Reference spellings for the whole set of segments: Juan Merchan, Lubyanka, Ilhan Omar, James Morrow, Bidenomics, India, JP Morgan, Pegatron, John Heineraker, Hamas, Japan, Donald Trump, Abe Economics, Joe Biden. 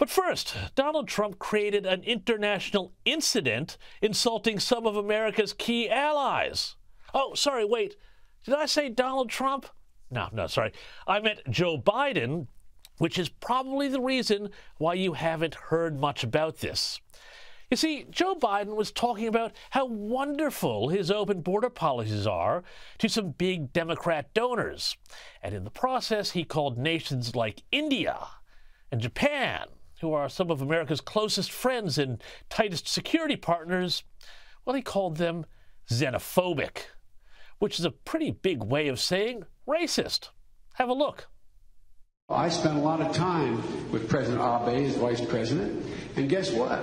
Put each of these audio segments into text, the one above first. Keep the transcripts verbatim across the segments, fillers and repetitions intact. But first, Donald Trump created an international incident insulting some of America's key allies. Oh, sorry, wait. Did I say Donald Trump? No, no, sorry. I meant Joe Biden, which is probably the reason why you haven't heard much about this. You see, Joe Biden was talking about how wonderful his open border policies are to some big Democrat donors. And in the process, he called nations like India and Japan, who are some of America's closest friends and tightest security partners, well, he called them xenophobic, which is a pretty big way of saying racist. Have a look. I spent a lot of time with President Abe as vice president, and guess what?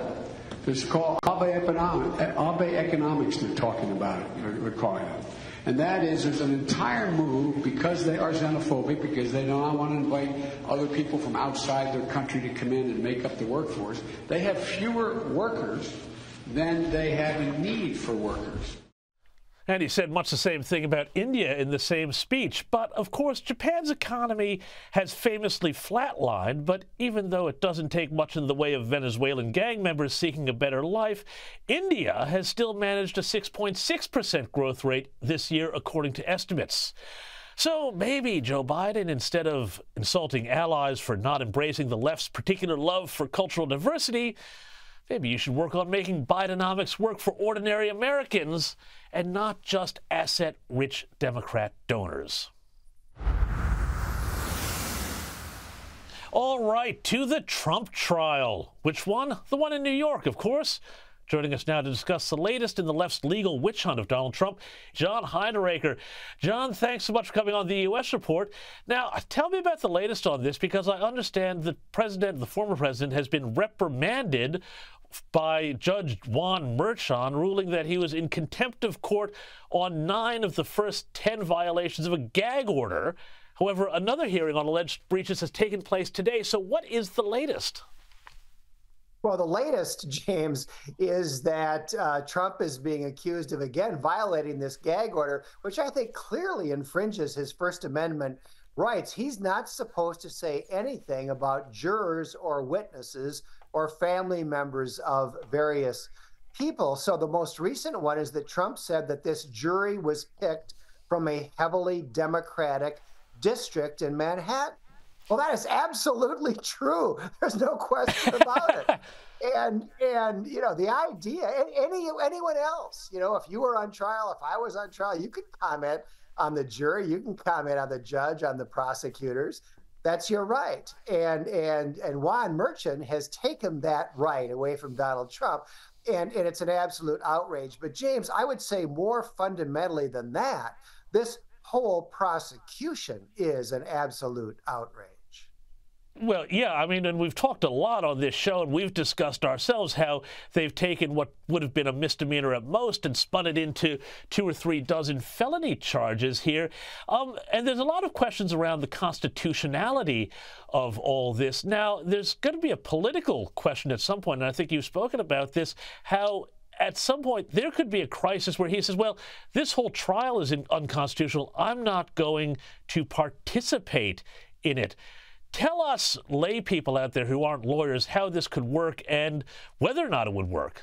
It's called Abe Economics, they're talking about it, we're calling it. And that is, there's an entire move, because they are xenophobic, because they don't want to invite other people from outside their country to come in and make up the workforce. They have fewer workers than they have a need for workers. And he said much the same thing about India in the same speech. But, of course, Japan's economy has famously flatlined, but even though it doesn't take much in the way of Venezuelan gang members seeking a better life, India has still managed a six point six percent growth rate this year, according to estimates. So maybe Joe Biden, instead of insulting allies for not embracing the left's particular love for cultural diversity, maybe you should work on making Bidenomics work for ordinary Americans and not just asset-rich Democrat donors. All right, to the Trump trial. Which one? The one in New York, of course. Joining us now to discuss the latest in the left's legal witch hunt of Donald Trump, John Heineraker. John, thanks so much for coming on the U S Report. Now, tell me about the latest on this, because I understand the president, the former president, has been reprimanded by Judge Juan Merchan, ruling that he was in contempt of court on nine of the first ten violations of a gag order. However, another hearing on alleged breaches has taken place today. So what is the latest? Well, the latest, James, is that uh, Trump is being accused of, again, violating this gag order, which I think clearly infringes his First Amendment rights. He's not supposed to say anything about jurors or witnesses or family members of various people. So the most recent one is that Trump said that this jury was picked from a heavily Democratic district in Manhattan. Well, that is absolutely true. There's no question about it. And, and you know, the idea, any anyone else, you know, if you were on trial, if I was on trial, you could comment on the jury, you can comment on the judge, on the prosecutors. That's your right. And, and, and Juan Merchan has taken that right away from Donald Trump. And, and it's an absolute outrage. But, James, I would say more fundamentally than that, this whole prosecution is an absolute outrage. Well, yeah, I mean, and we've talked a lot on this show, and we've discussed ourselves how they've taken what would have been a misdemeanor at most and spun it into two or three dozen felony charges here. Um, and there's a lot of questions around the constitutionality of all this. Now, there's going to be a political question at some point, and I think you've spoken about this, how at some point there could be a crisis where he says, well, this whole trial is unconstitutional. I'm not going to participate in it. Tell us, lay people out there who aren't lawyers, how this could work and whether or not it would work.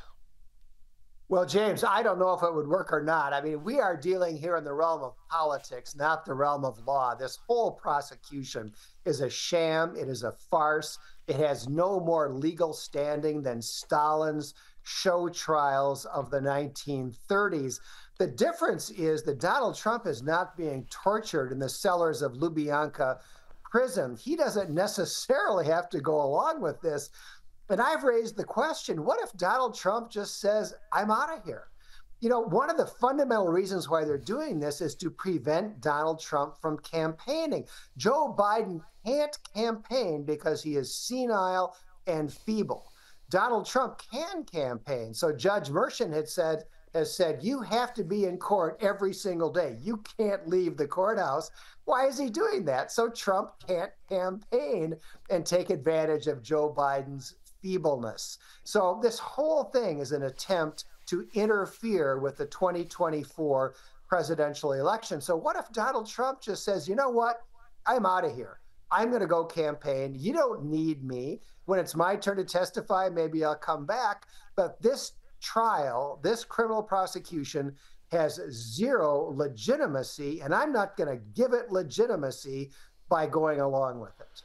Well, James, I don't know if it would work or not. I mean, we are dealing here in the realm of politics, not the realm of law. This whole prosecution is a sham. It is a farce. It has no more legal standing than Stalin's show trials of the nineteen thirties. The difference is that Donald Trump is not being tortured in the cellars of Lubyanka prison. He doesn't necessarily have to go along with this. And I've raised the question, what if Donald Trump just says, I'm out of here? You know, one of the fundamental reasons why they're doing this is to prevent Donald Trump from campaigning. Joe Biden can't campaign because he is senile and feeble. Donald Trump can campaign. So Judge Merchan had said, has said, you have to be in court every single day. You can't leave the courthouse. Why is he doing that? So Trump can't campaign and take advantage of Joe Biden's feebleness. So this whole thing is an attempt to interfere with the twenty twenty-four presidential election. So what if Donald Trump just says, you know what? I'm out of here. I'm going to go campaign. You don't need me. When it's my turn to testify, maybe I'll come back. But this trial, this criminal prosecution has zero legitimacy, and I'm not going to give it legitimacy by going along with it.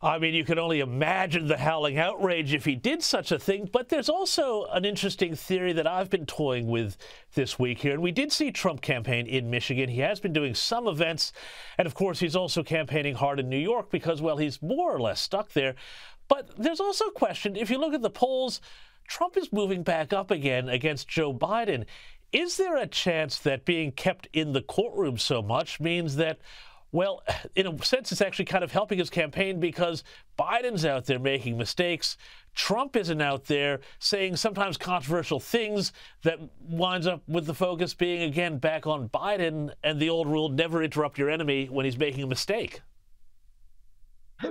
I mean, you can only imagine the howling outrage if he did such a thing. But there's also an interesting theory that I've been toying with this week here. And we did see Trump campaign in Michigan. He has been doing some events. And, of course, he's also campaigning hard in New York because, well, he's more or less stuck there. But there's also a question. If you look at the polls, Trump is moving back up again against Joe Biden. Is there a chance that being kept in the courtroom so much means that, well, in a sense, it's actually kind of helping his campaign because Biden's out there making mistakes. Trump isn't out there saying sometimes controversial things that winds up with the focus being, again, back on Biden and the old rule, never interrupt your enemy when he's making a mistake.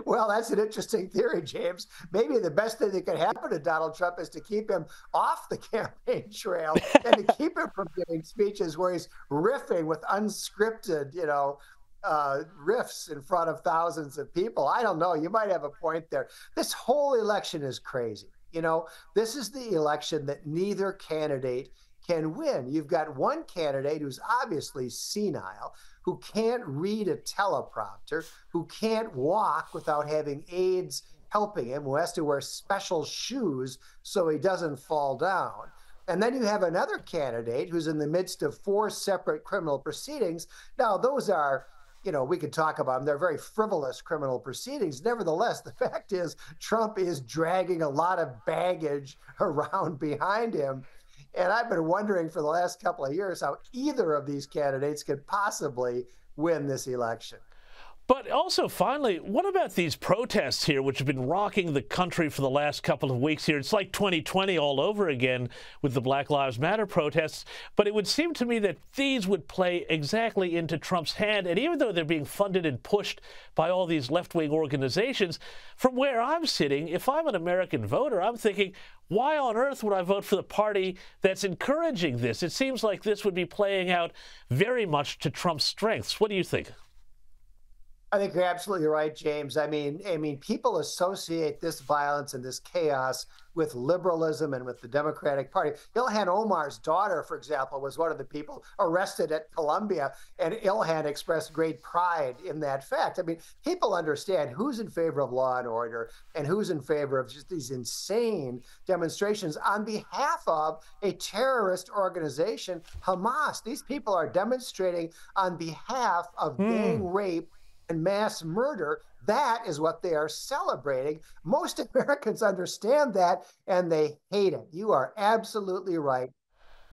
Well, that's an interesting theory, James. Maybe the best thing that could happen to Donald Trump is to keep him off the campaign trail and to keep him from giving speeches where he's riffing with unscripted, you know, Uh, riffs in front of thousands of people. I don't know. You might have a point there. This whole election is crazy. You know, this is the election that neither candidate can win. You've got one candidate who's obviously senile, who can't read a teleprompter, who can't walk without having aides helping him, who has to wear special shoes so he doesn't fall down. And then you have another candidate who's in the midst of four separate criminal proceedings. Now, those are You know, we could talk about them. They're very frivolous criminal proceedings. Nevertheless, the fact is Trump is dragging a lot of baggage around behind him. And I've been wondering for the last couple of years how either of these candidates could possibly win this election. But also, finally, what about these protests here, which have been rocking the country for the last couple of weeks here? It's like twenty twenty all over again with the Black Lives Matter protests. But it would seem to me that these would play exactly into Trump's hand. And even though they're being funded and pushed by all these left-wing organizations, from where I'm sitting, if I'm an American voter, I'm thinking, why on earth would I vote for the party that's encouraging this? It seems like this would be playing out very much to Trump's strengths. What do you think? I think you're absolutely right, James. I mean, I mean, people associate this violence and this chaos with liberalism and with the Democratic Party. Ilhan Omar's daughter, for example, was one of the people arrested at Columbia, and Ilhan expressed great pride in that fact. I mean, people understand who's in favor of law and order and who's in favor of just these insane demonstrations on behalf of a terrorist organization, Hamas. These people are demonstrating on behalf of mm. gang rape and mass murder. That is what they are celebrating. Most Americans understand that, and they hate it. You are absolutely right.